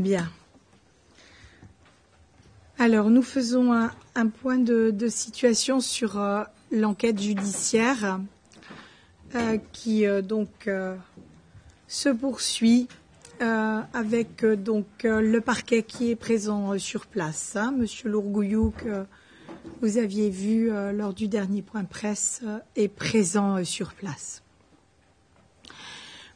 Bien. Alors, nous faisons un point de situation sur l'enquête judiciaire qui se poursuit avec le parquet qui est présent sur place. Hein, Monsieur Lourgouillou, que vous aviez vu lors du dernier point presse, est présent sur place.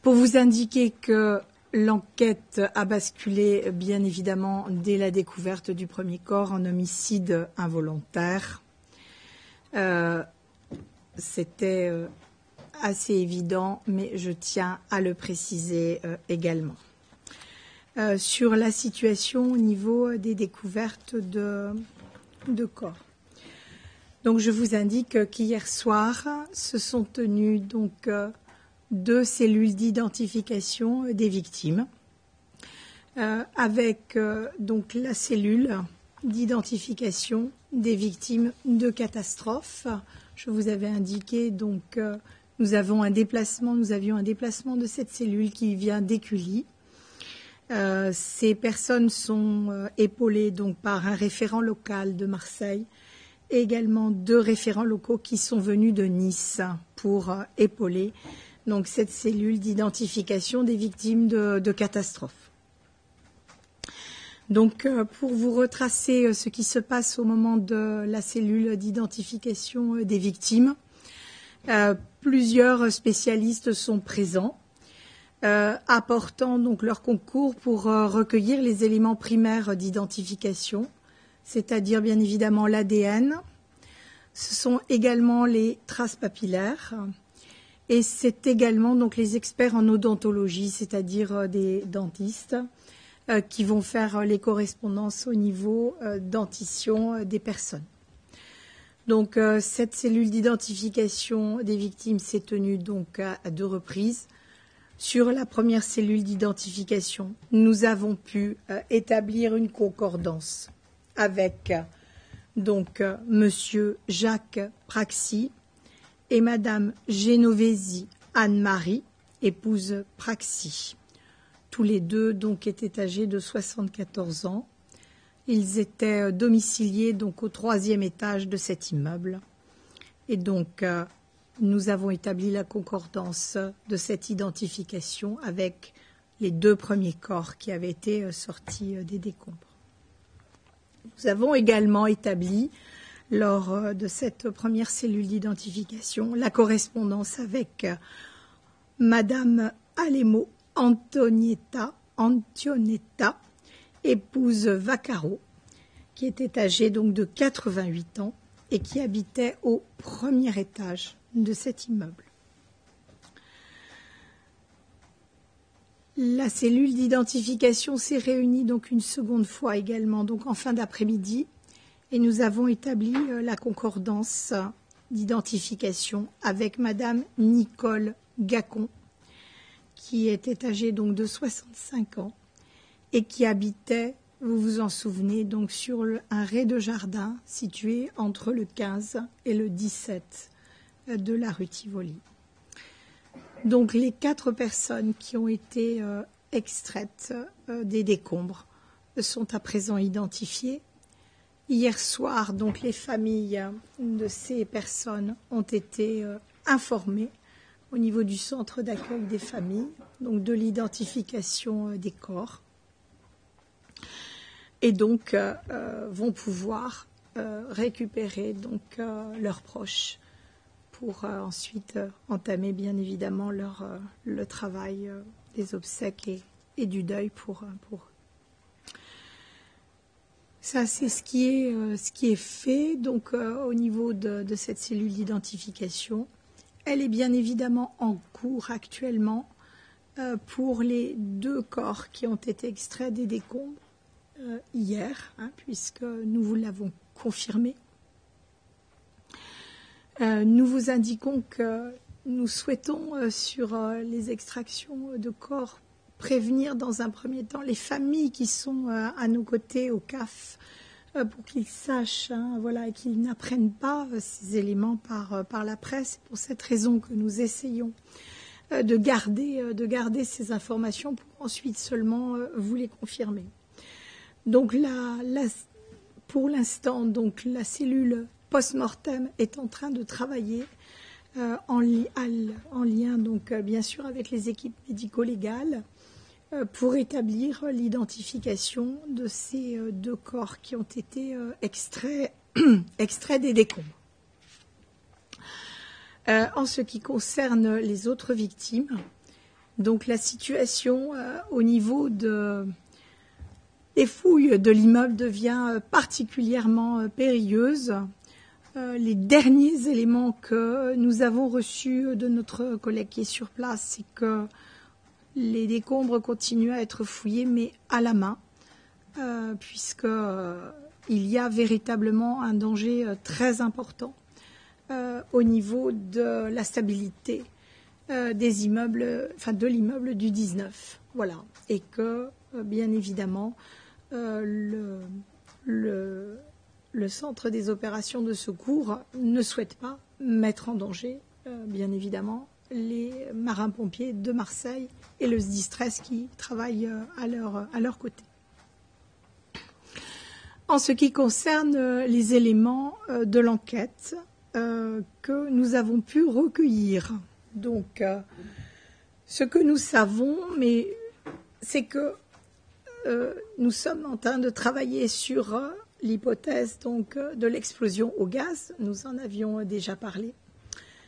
Pour vous indiquer que l'enquête a basculé, bien évidemment, dès la découverte du premier corps en homicide involontaire. C'était assez évident, mais je tiens à le préciser également. Sur la situation au niveau des découvertes de corps. Donc, je vous indique qu'hier soir, se sont tenus deux cellules d'identification des victimes, avec la cellule d'identification des victimes de catastrophes. Je vous avais indiqué, nous avions un déplacement de cette cellule qui vient d'Écully. Ces personnes sont épaulées par un référent local de Marseille et également deux référents locaux qui sont venus de Nice pour épauler cette cellule d'identification des victimes de catastrophes. Donc, pour vous retracer ce qui se passe au moment de la cellule d'identification des victimes, plusieurs spécialistes sont présents, apportant leur concours pour recueillir les éléments primaires d'identification, c'est-à-dire bien évidemment l'ADN. Ce sont également les traces papillaires. Et c'est également les experts en odontologie, c'est-à-dire des dentistes, qui vont faire les correspondances au niveau dentition des personnes. Donc cette cellule d'identification des victimes s'est tenue à deux reprises. Sur la première cellule d'identification, nous avons pu établir une concordance avec Monsieur Jacques Praxi et Madame Genovesi Anne-Marie, épouse Praxi. Tous les deux étaient âgés de 74 ans. Ils étaient domiciliés au troisième étage de cet immeuble. Et nous avons établi la concordance de cette identification avec les deux premiers corps qui avaient été sortis des décombres. Nous avons également établi lors de cette première cellule d'identification, la correspondance avec Madame Alemo Antonietta, épouse Vaccaro, qui était âgée de 88 ans et qui habitait au premier étage de cet immeuble. La cellule d'identification s'est réunie une seconde fois également, en fin d'après-midi. Et nous avons établi la concordance d'identification avec Madame Nicole Gacon, qui était âgée de 65 ans et qui habitait, vous vous en souvenez, sur un rez-de-jardin situé entre le 15 et le 17 de la rue Tivoli. Donc les quatre personnes qui ont été extraites des décombres sont à présent identifiées. Hier soir, les familles de ces personnes ont été informées au niveau du centre d'accueil des familles, de l'identification des corps, et vont pouvoir récupérer leurs proches pour ensuite entamer bien évidemment le travail des obsèques et du deuil pour eux. Ça, c'est ce qui est fait au niveau de cette cellule d'identification. Elle est bien évidemment en cours actuellement pour les deux corps qui ont été extraits des décombres hier, puisque nous vous l'avons confirmé. Nous vous indiquons que nous souhaitons, sur les extractions de corps, prévenir dans un premier temps les familles qui sont à nos côtés au CAF pour qu'ils sachent et qu'ils n'apprennent pas ces éléments par la presse. C'est pour cette raison que nous essayons de garder ces informations pour ensuite seulement vous les confirmer. Donc pour l'instant, donc la cellule post-mortem est en train de travailler en lien donc bien sûr avec les équipes médico-légales pour établir l'identification de ces deux corps qui ont été extraits des décombres. En ce qui concerne les autres victimes, donc la situation au niveau des fouilles de l'immeuble devient particulièrement périlleuse. Les derniers éléments que nous avons reçus de notre collègue qui est sur place, c'est que les décombres continuent à être fouillés, mais à la main, puisque il y a véritablement un danger très important au niveau de la stabilité des immeubles, enfin de l'immeuble du 19, voilà, et que bien évidemment le centre des opérations de secours ne souhaite pas mettre en danger, bien évidemment, les marins-pompiers de Marseille et le SDIS qui travaillent à leur côté. En ce qui concerne les éléments de l'enquête que nous avons pu recueillir, donc ce que nous savons, mais c'est que nous sommes en train de travailler sur l'hypothèse donc de l'explosion au gaz. Nous en avions déjà parlé.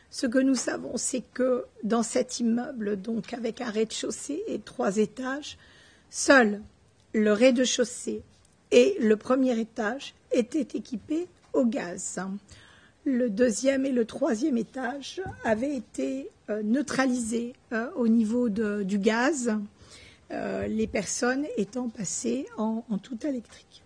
Ce que nous savons, c'est que dans cet immeuble, donc avec un rez-de-chaussée et 3 étages, seul le rez-de-chaussée et le premier étage étaient équipés au gaz. Le deuxième et le troisième étage avaient été neutralisés au niveau du gaz, les personnes étant passées en tout électrique.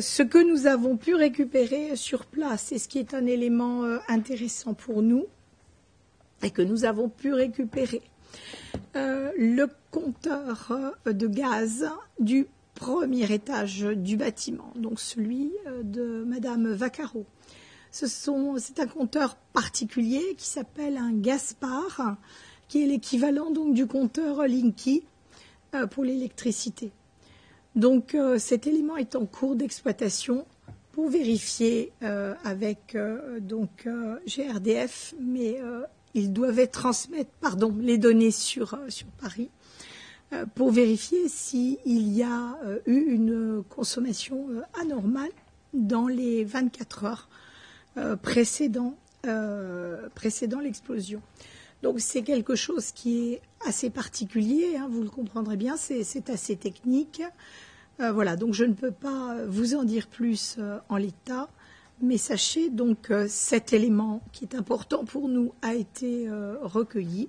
Ce que nous avons pu récupérer sur place, et ce qui est un élément intéressant pour nous, et que nous avons pu récupérer le compteur de gaz du premier étage du bâtiment, donc celui de Madame Vaccaro. C'est un compteur particulier qui s'appelle un Gaspar, qui est l'équivalent donc du compteur Linky pour l'électricité. Donc cet élément est en cours d'exploitation pour vérifier avec donc GRDF, mais il devait transmettre les données sur Paris pour vérifier s'il y a eu une consommation anormale dans les 24 heures précédant l'explosion. Donc c'est quelque chose qui est assez particulier, hein, vous le comprendrez bien, c'est assez technique. Voilà, donc je ne peux pas vous en dire plus en l'état, mais sachez donc que cet élément qui est important pour nous a été recueilli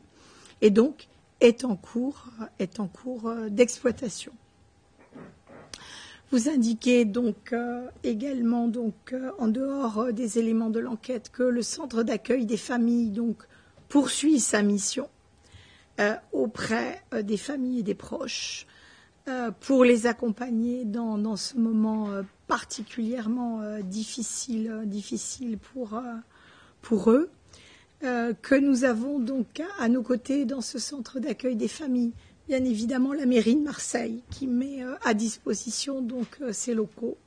et donc est en cours d'exploitation. Vous indiquez donc également donc en dehors des éléments de l'enquête que le centre d'accueil des familles donc poursuit sa mission auprès des familles et des proches pour les accompagner dans ce moment particulièrement difficile pour eux, que nous avons donc à nos côtés dans ce centre d'accueil des familles, bien évidemment la mairie de Marseille qui met à disposition donc ses locaux,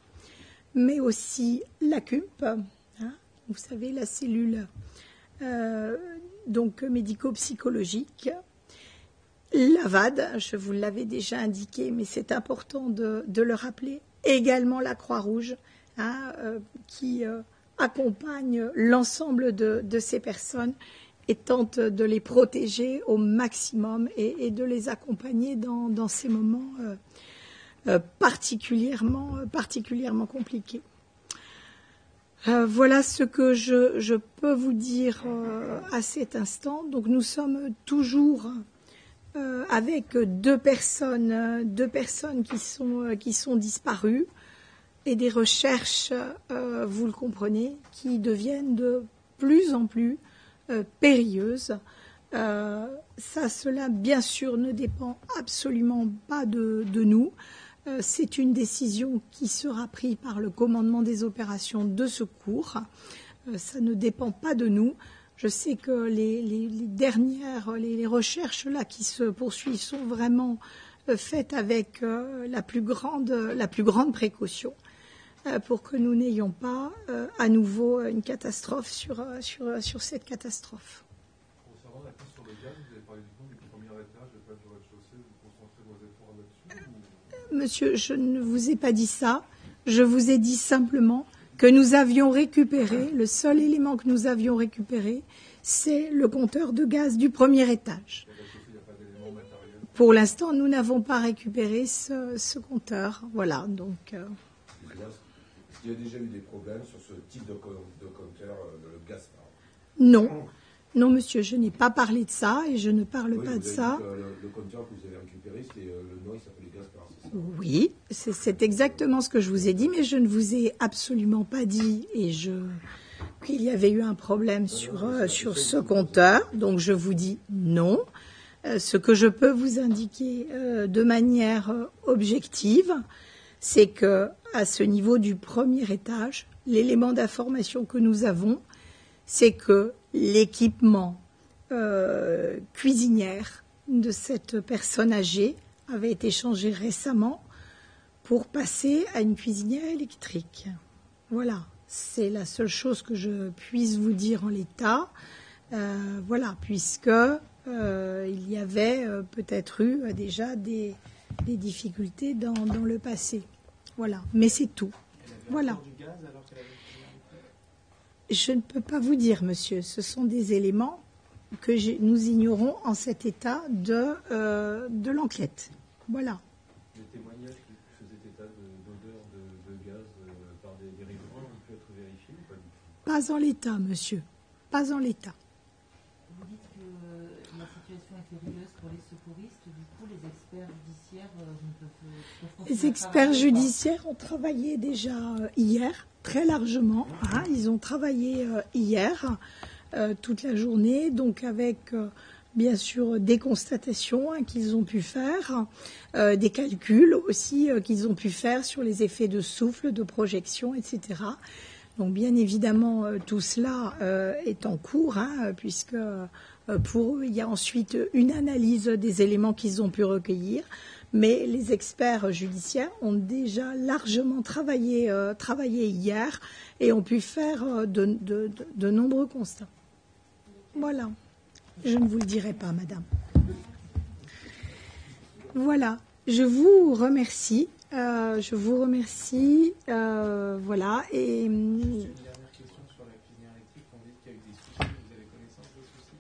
mais aussi la CUMP, hein, vous savez, la cellule donc médico-psychologique, l'AVAD, je vous l'avais déjà indiqué, mais c'est important de le rappeler, également la Croix-Rouge, hein, qui accompagne l'ensemble de ces personnes et tente de les protéger au maximum et de les accompagner dans ces moments particulièrement compliqués. Voilà ce que je peux vous dire à cet instant. Donc nous sommes toujours avec deux personnes qui sont disparues et des recherches, vous le comprenez, qui deviennent de plus en plus périlleuses. Cela, bien sûr, ne dépend absolument pas de nous. C'est une décision qui sera prise par le commandement des opérations de secours. Ça ne dépend pas de nous. Je sais que les recherches là qui se poursuivent sont vraiment faites avec la plus grande précaution pour que nous n'ayons pas à nouveau une catastrophe sur cette catastrophe. Concernant la crise sur le gaz, vous avez parlé du coup du premier étage, et pas du rez-de-chaussée. Vous concentrez vos efforts là-dessus ou... Monsieur, je ne vous ai pas dit ça. Je vous ai dit simplement que nous avions récupéré, le seul élément que nous avions récupéré, c'est le compteur de gaz du premier étage. Pour l'instant, nous n'avons pas récupéré ce compteur. Voilà, donc... Il y a déjà eu des problèmes sur ce type de compteur, le gaz? Non. Non, monsieur, je n'ai pas parlé de ça et je ne parle pas de ça. Le compteur que vous avez récupéré, c'est le nom, il s'appelait Gaspar, c'est ça? Oui, c'est exactement ce que je vous ai dit, mais je ne vous ai absolument pas dit qu'il y avait eu un problème sur ce compteur. Donc je vous dis non. Ce que je peux vous indiquer de manière objective, c'est que à ce niveau du premier étage, l'élément d'information que nous avons, c'est que l'équipement cuisinière de cette personne âgée avait été changé récemment pour passer à une cuisinière électrique. Voilà, c'est la seule chose que je puisse vous dire en l'état. Voilà, puisque il y avait peut-être eu déjà des difficultés dans le passé. Voilà, mais c'est tout. Voilà. Je ne peux pas vous dire, monsieur. Ce sont des éléments que nous ignorons en cet état de l'enquête. Voilà. Les témoignages qui faisaient état d'odeur de gaz par des riverains ont pu être vérifiés ou pas? Pas en l'état, monsieur. Pas en l'état. Vous dites que la situation est périlleuse pour les secouristes. Du coup, les experts judiciaires ne peuvent... Les experts judiciaires ont travaillé déjà hier. Très largement, hein, ils ont travaillé hier toute la journée, donc avec bien sûr des constatations qu'ils ont pu faire, des calculs aussi qu'ils ont pu faire sur les effets de souffle, de projection, etc. Donc bien évidemment tout cela est en cours, hein, puisque pour eux il y a ensuite une analyse des éléments qu'ils ont pu recueillir. Mais les experts judiciaires ont déjà largement travaillé hier et ont pu faire de nombreux constats. Voilà. Je ne vous le dirai pas, madame. Voilà. Je vous remercie. Voilà. Et... Une dernière question sur la cuisinière électrique. On dit qu'il y a eu des soucis. Vous avez connaissance des soucis?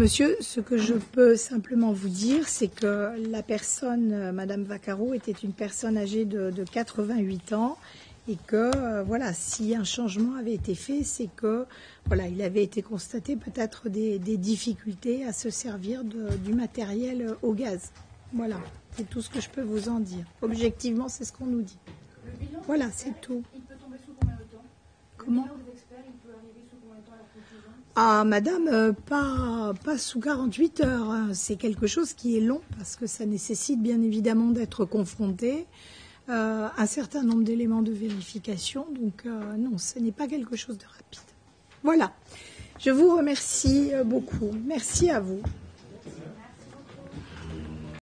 Monsieur, ce que je peux simplement vous dire, c'est que la personne, Madame Vaccaro, était une personne âgée de 88 ans et que, voilà, si un changement avait été fait, c'est que, voilà, il avait été constaté peut-être des difficultés à se servir du matériel au gaz. Voilà, c'est tout ce que je peux vous en dire. Objectivement, c'est ce qu'on nous dit. Voilà, c'est tout. Il peut tomber sous combien de temps? Comment? Ah, madame, pas sous 48 heures. Hein. C'est quelque chose qui est long parce que ça nécessite bien évidemment d'être confronté à un certain nombre d'éléments de vérification. Donc non, ce n'est pas quelque chose de rapide. Voilà. Je vous remercie beaucoup. Merci à vous.